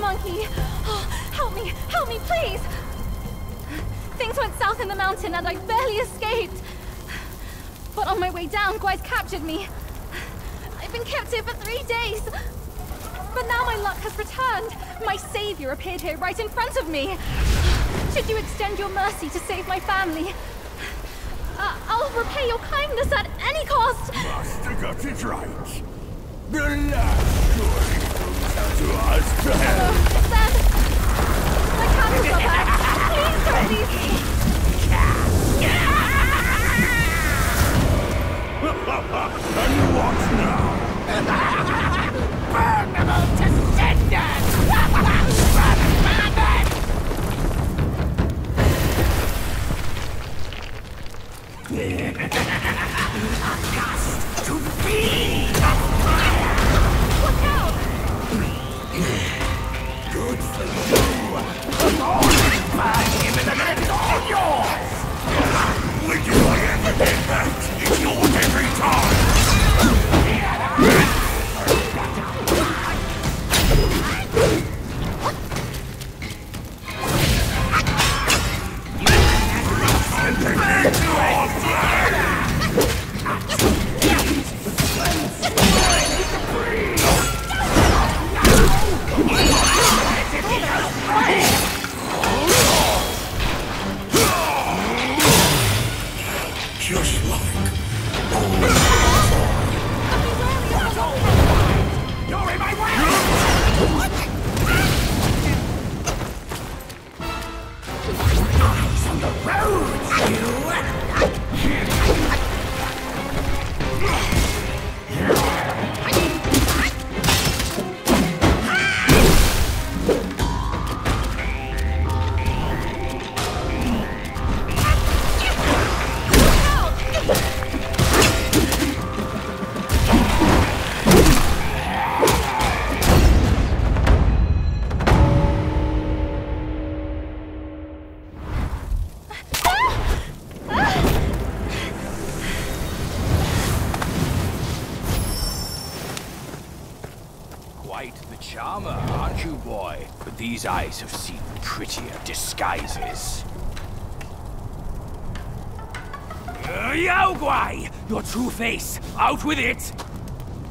monkey. Oh, help me, please. Things went south in the mountain and I barely escaped. But on my way down, Guai's captured me. I've been captive for 3 days. But now my luck has returned. My savior appeared here right in front of me. Should you extend your mercy to save my family? I'll repay your kindness at any cost. Master got it right. The last story comes to us to help. Then, my candles are back. Please don't leave me. And what now? Burn them all to cinders! Burn them! Cast to be a fire! Look out! Good for you! Burn him in the man's all yours! Would you like everything back? It's yours every time! These eyes have seen prettier disguises. Yo, Guai! Your true face! Out with it!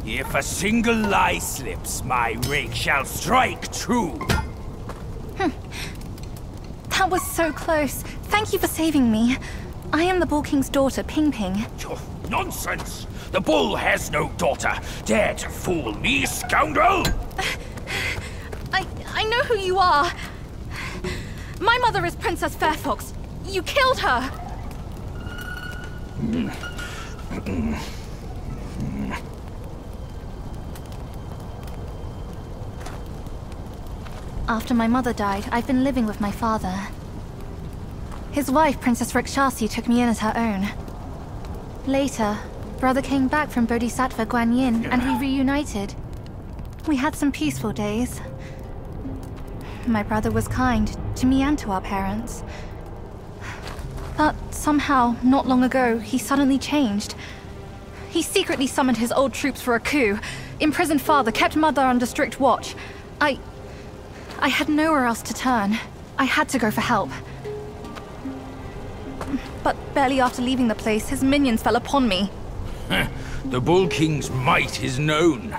If a single lie slips, my rake shall strike true! That was so close. Thank you for saving me. I am the Bull King's daughter, Ping Ping. Oh, nonsense! The bull has no daughter! Dare to fool me, scoundrel! I know who you are. My mother is Princess Fairfox. You killed her. After my mother died, I've been living with my father. His wife, Princess Rakshasi, took me in as her own. Later, brother came back from Bodhisattva Guanyin and we reunited. We had some peaceful days. My brother was kind, to me and to our parents. But somehow, not long ago, he suddenly changed. He secretly summoned his old troops for a coup, imprisoned father, kept mother under strict watch. I had nowhere else to turn. I had to go for help. But barely after leaving the place, his minions fell upon me. The Bull King's might is known.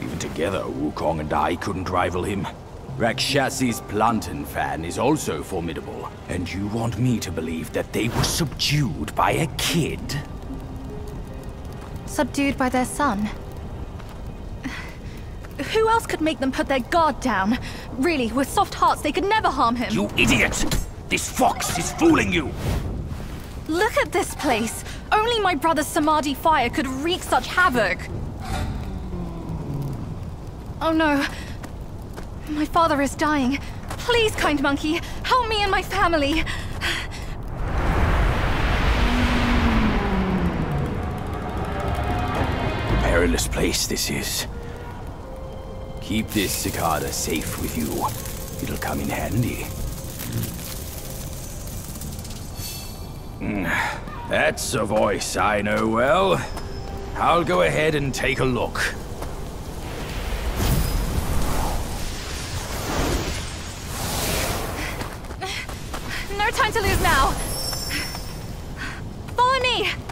Even together, Wukong and I couldn't rival him. Rakshasi's plantain fan is also formidable, and you want me to believe that they were subdued by a kid? Subdued by their son? Who else could make them put their guard down? Really, with soft hearts, they could never harm him. You idiot! This fox is fooling you! Look at this place! Only my brother's Samadhi fire could wreak such havoc! Oh no! My father is dying. Please, kind monkey, help me and my family. A perilous place this is. Keep this cicada safe with you. It'll come in handy. That's a voice I know well. I'll go ahead and take a look. time to lose now. Follow me.